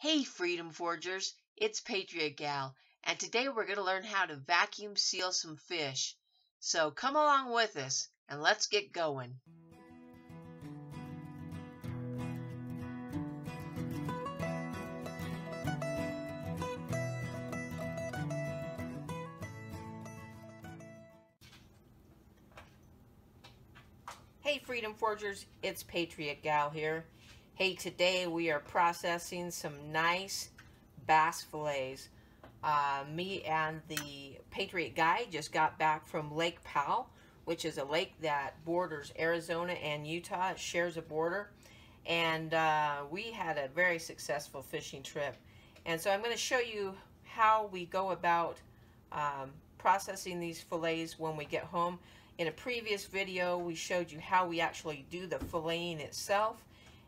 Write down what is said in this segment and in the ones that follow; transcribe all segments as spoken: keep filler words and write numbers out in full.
Hey Freedom Forgers, it's Patriot Gal, and today we're going to learn how to vacuum seal some fish. So come along with us, and let's get going. Hey Freedom Forgers, it's Patriot Gal here. Hey, today we are processing some nice bass fillets. Uh, me and the Patriot guy just got back from Lake Powell, which is a lake that borders Arizona and Utah. It shares a border. And uh, we had a very successful fishing trip. And so I'm going to show you how we go about um, processing these fillets when we get home. In a previous video, we showed you how we actually do the filleting itself.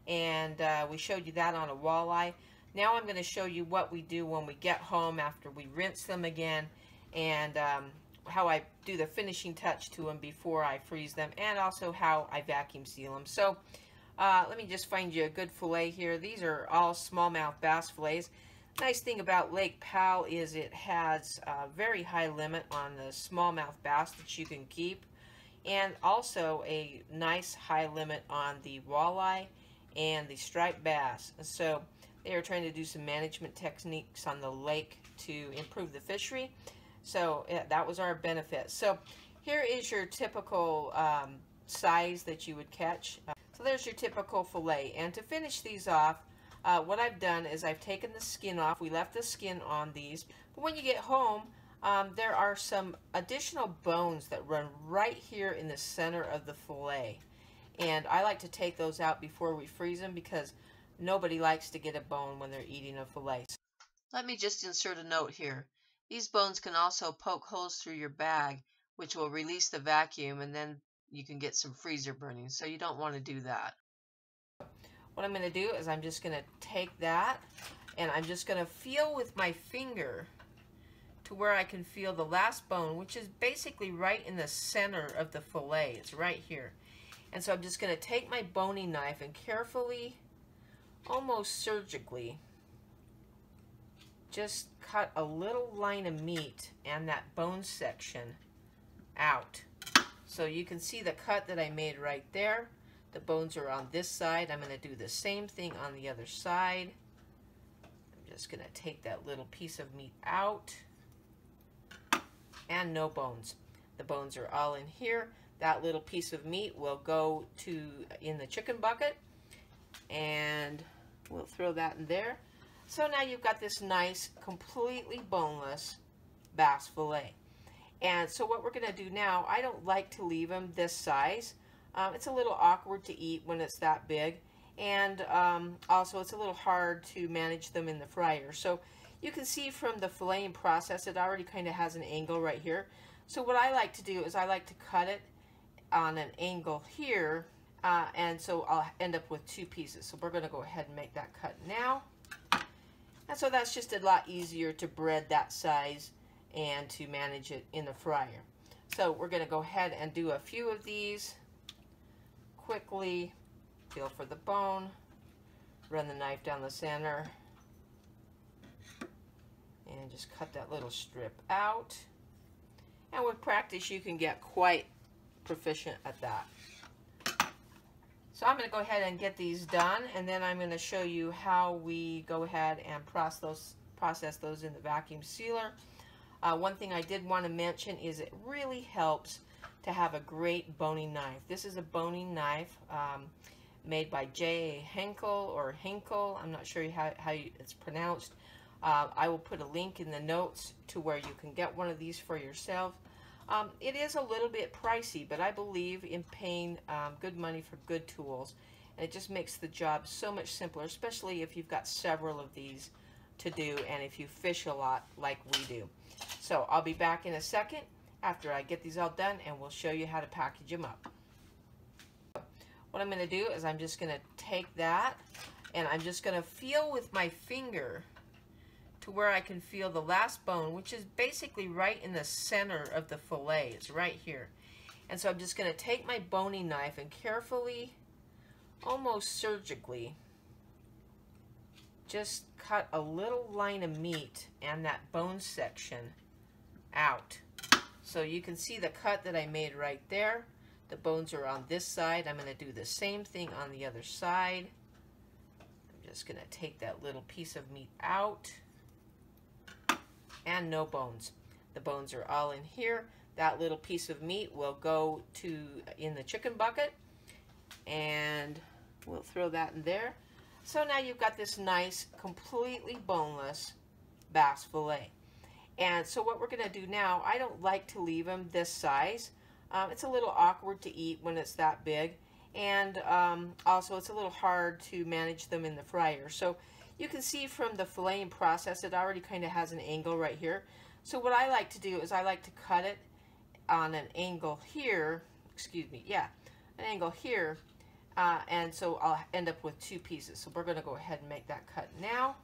And uh, we showed you that on a walleye. Now I'm going to show you what we do when we get home after we rinse them again, and um, how I do the finishing touch to them before I freeze them, and also how I vacuum seal them. So uh, let me just find you a good fillet here. These are all smallmouth bass fillets. Nice thing about Lake Powell is it has a very high limit on the smallmouth bass that you can keep, and also a nice high limit on the walleye and the striped bass. So they are trying to do some management techniques on the lake to improve the fishery. So yeah, that was our benefit. So here is your typical um, size that you would catch. Uh, so there's your typical fillet. And to finish these off, uh, what I've done is I've taken the skin off. We left the skin on these. But when you get home, um, there are some additional bones that run right here in the center of the fillet. And I like to take those out before we freeze them because nobody likes to get a bone when they're eating a fillet. Let me just insert a note here. These bones can also poke holes through your bag, which will release the vacuum, and then you can get some freezer burning. So you don't want to do that. What I'm going to do is I'm just going to take that, and I'm just going to feel with my finger to where I can feel the last bone, which is basically right in the center of the fillet. It's right here. And so I'm just going to take my boning knife and carefully, almost surgically, just cut a little line of meat and that bone section out. So you can see the cut that I made right there. The bones are on this side. I'm going to do the same thing on the other side. I'm just going to take that little piece of meat out. And no bones. The bones are all in here. That little piece of meat will go to in the chicken bucket, and we'll throw that in there. So now you've got this nice, completely boneless bass fillet. And so what we're gonna do now, I don't like to leave them this size. Um, it's a little awkward to eat when it's that big, and um, also it's a little hard to manage them in the fryer. So you can see from the filleting process, it already kind of has an angle right here. So what I like to do is I like to cut it on an angle here, uh, and so I'll end up with two pieces. So we're going to go ahead and make that cut now. And so that's just a lot easier to bread that size and to manage it in the fryer. So we're going to go ahead and do a few of these quickly. Feel for the bone, run the knife down the center, and just cut that little strip out. And with practice, you can get quite proficient at that. So I'm going to go ahead and get these done, and then I'm going to show you how we go ahead and process those, process those in the vacuum sealer. Uh, one thing I did want to mention is it really helps to have a great boning knife. This is a boning knife um, made by J A Henckels or Henkel. I'm not sure how, how you, it's pronounced. Uh, I will put a link in the notes to where you can get one of these for yourself. Um, it is a little bit pricey, but I believe in paying um, good money for good tools. And it just makes the job so much simpler, especially if you've got several of these to do and if you fish a lot like we do. So I'll be back in a second after I get these all done, and we'll show you how to package them up. What I'm going to do is I'm just going to take that, and I'm just going to feel with my finger to where I can feel the last bone, which is basically right in the center of the fillet. It's right here. And so I'm just going to take my boning knife and carefully, almost surgically, just cut a little line of meat and that bone section out. So you can see the cut that I made right there. The bones are on this side. I'm going to do the same thing on the other side. I'm just going to take that little piece of meat out. And no bones. The bones are all in here. That little piece of meat will go to in the chicken bucket. And we'll throw that in there. So now you've got this nice, completely boneless bass fillet. And so what we're going to do now, I don't like to leave them this size. Um, it's a little awkward to eat when it's that big. And um, also it's a little hard to manage them in the fryer. So you can see from the filleting process, it already kind of has an angle right here. So what I like to do is I like to cut it on an angle here, excuse me, yeah, an angle here. Uh, and so I'll end up with two pieces. So we're going to go ahead and make that cut now.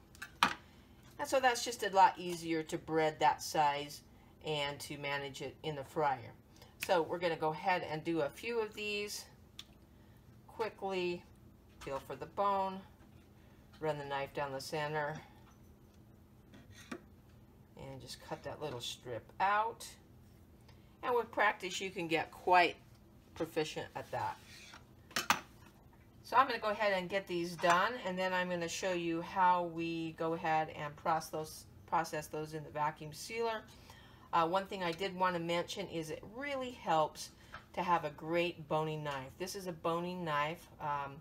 And so that's just a lot easier to bread that size and to manage it in the fryer. So we're going to go ahead and do a few of these quickly. Feel for the bone. Run the knife down the center. And just cut that little strip out. And with practice, you can get quite proficient at that. So I'm going to go ahead and get these done, and then I'm going to show you how we go ahead and process those, process those in the vacuum sealer. Uh, one thing I did want to mention is it really helps to have a great boning knife. This is a boning knife um,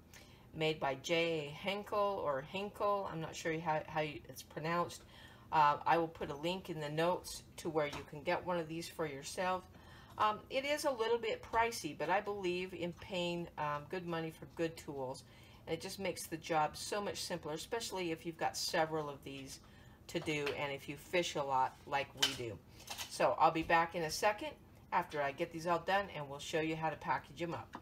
made by J A Henckels or Henckels. I'm not sure how, how it's pronounced. Uh, I will put a link in the notes to where you can get one of these for yourself. Um, it is a little bit pricey, but I believe in paying um, good money for good tools, and it just makes the job so much simpler, especially if you've got several of these to do and if you fish a lot like we do. So I'll be back in a second after I get these all done, and we'll show you how to package them up.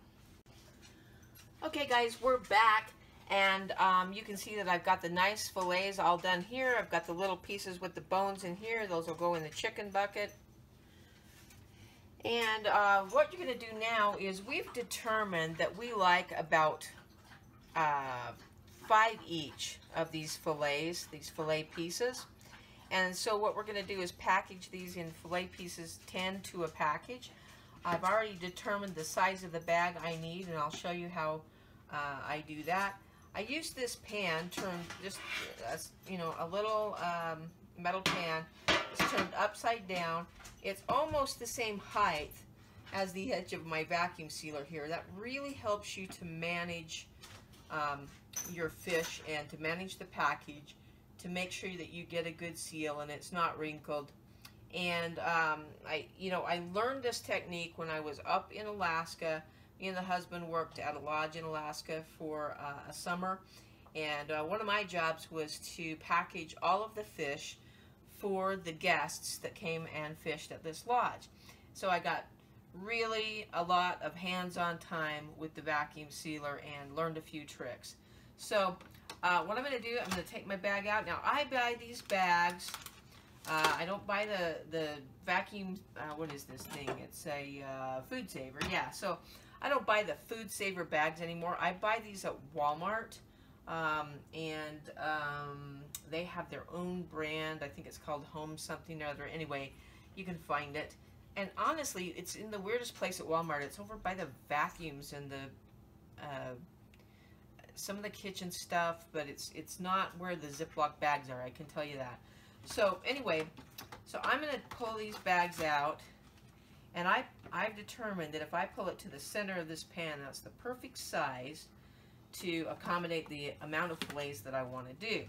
Okay guys, we're back, and um, you can see that I've got the nice fillets all done here. I've got the little pieces with the bones in here. Those will go in the chicken bucket. And uh, what you're going to do now is we've determined that we like about uh, five each of these fillets, these fillet pieces. And so what we're going to do is package these in fillet pieces, ten to a package. I've already determined the size of the bag I need, and I'll show you how uh, I do that. I use this pan, turned just, uh, you know, a little um, metal pan. It's turned upside down. It's almost the same height as the edge of my vacuum sealer here. That really helps you to manage um, your fish and to manage the package, to make sure that you get a good seal and it's not wrinkled. And um, I, you know, I learned this technique when I was up in Alaska. Me and the husband worked at a lodge in Alaska for uh, a summer, and uh, one of my jobs was to package all of the fish for the guests that came and fished at this lodge. So I got really a lot of hands-on time with the vacuum sealer and learned a few tricks. So uh, what I'm going to do, I'm going to take my bag out. Now I buy these bags. Uh, I don't buy the the vacuum. Uh, what is this thing? It's a uh, FoodSaver. Yeah. So I don't buy the FoodSaver bags anymore. I buy these at Walmart. Um, and um, they have their own brand. I think it's called Home something or other. Anyway, you can find it. And honestly, it's in the weirdest place at Walmart. It's over by the vacuums and the uh, some of the kitchen stuff, but it's it's not where the Ziploc bags are. I can tell you that. So anyway, so I'm going to pull these bags out, and I I've determined that if I pull it to the center of this pan, that's the perfect size to accommodate the amount of fillets that I want to do.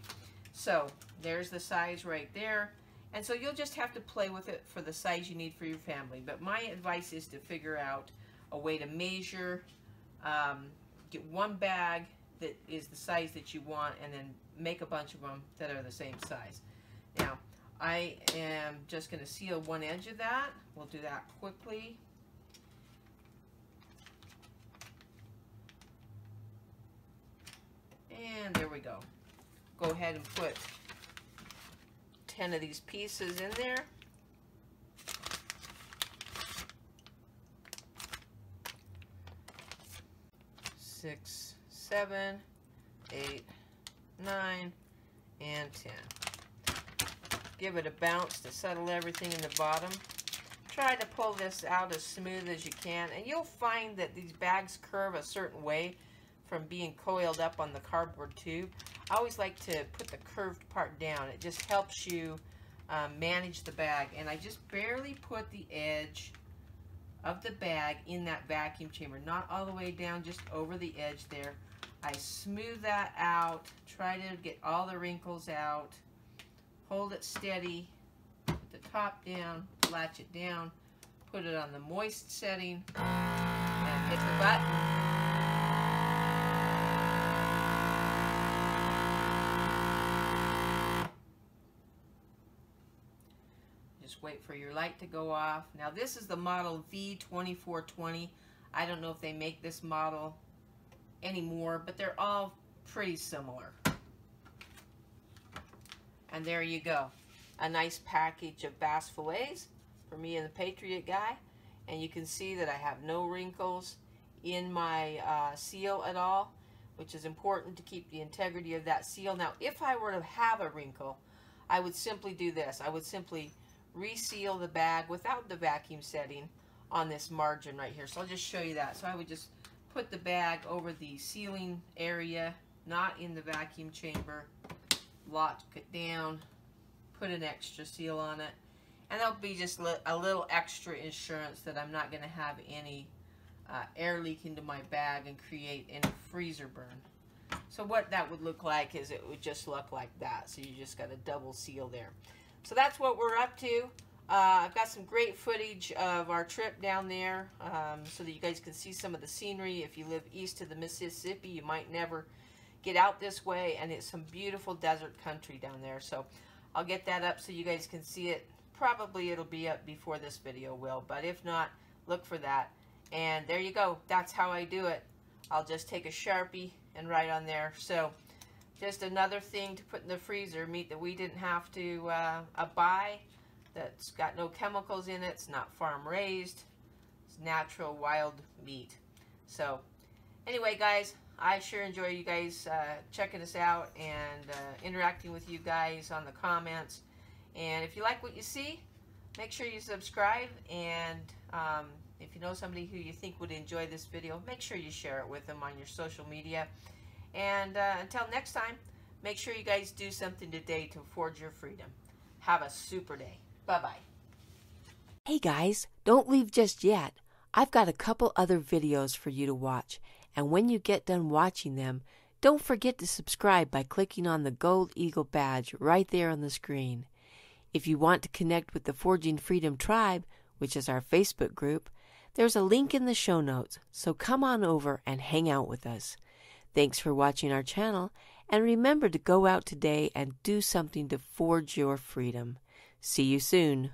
So there's the size right there, and so you'll just have to play with it for the size you need for your family. But my advice is to figure out a way to measure, um, get one bag that is the size that you want, and then make a bunch of them that are the same size. Now I am just going to seal one edge of that. We'll do that quickly. And there we go. Go ahead and put ten of these pieces in there. Six, seven, eight, nine, and ten. Give it a bounce to settle everything in the bottom. Try to pull this out as smooth as you can, and you'll find that these bags curve a certain way from being coiled up on the cardboard tube. I always like to put the curved part down. It just helps you um, manage the bag. And I just barely put the edge of the bag in that vacuum chamber, not all the way down, just over the edge there. I smooth that out, try to get all the wrinkles out, hold it steady, put the top down, latch it down, put it on the moist setting, and hit the button. Just wait for your light to go off. Now this is the model V twenty-four twenty. I don't know if they make this model anymore, but they're all pretty similar. And there you go. A nice package of bass fillets for me and the Patriot guy. And you can see that I have no wrinkles in my uh, seal at all, which is important to keep the integrity of that seal. Now if I were to have a wrinkle, I would simply do this. I would simply reseal the bag without the vacuum setting on this margin right here. So I'll just show you that. So I would just put the bag over the sealing area, not in the vacuum chamber, lock it down, put an extra seal on it, and that'll be just a little extra insurance that I'm not going to have any uh, air leak into my bag and create any freezer burn. So what that would look like is it would just look like that. So you just got a double seal there. So that's what we're up to. Uh, I've got some great footage of our trip down there um, so that you guys can see some of the scenery. If you live east of the Mississippi, you might never get out this way, and it's some beautiful desert country down there. So I'll get that up so you guys can see it. Probably it'll be up before this video will, but if not, look for that. And there you go. That's how I do it. I'll just take a Sharpie and write on there. So just another thing to put in the freezer, meat that we didn't have to uh, buy, that's got no chemicals in it, it's not farm raised, it's natural wild meat. So anyway guys, I sure enjoy you guys uh, checking us out and uh, interacting with you guys on the comments. And if you like what you see, make sure you subscribe, and um, if you know somebody who you think would enjoy this video, make sure you share it with them on your social media. And uh, until next time, make sure you guys do something today to forge your freedom. Have a super day. Bye-bye. Hey guys, don't leave just yet. I've got a couple other videos for you to watch. And when you get done watching them, don't forget to subscribe by clicking on the Gold Eagle badge right there on the screen. If you want to connect with the Forging Freedom Tribe, which is our Facebook group, there's a link in the show notes, so come on over and hang out with us. Thanks for watching our channel, and remember to go out today and do something to forge your freedom. See you soon.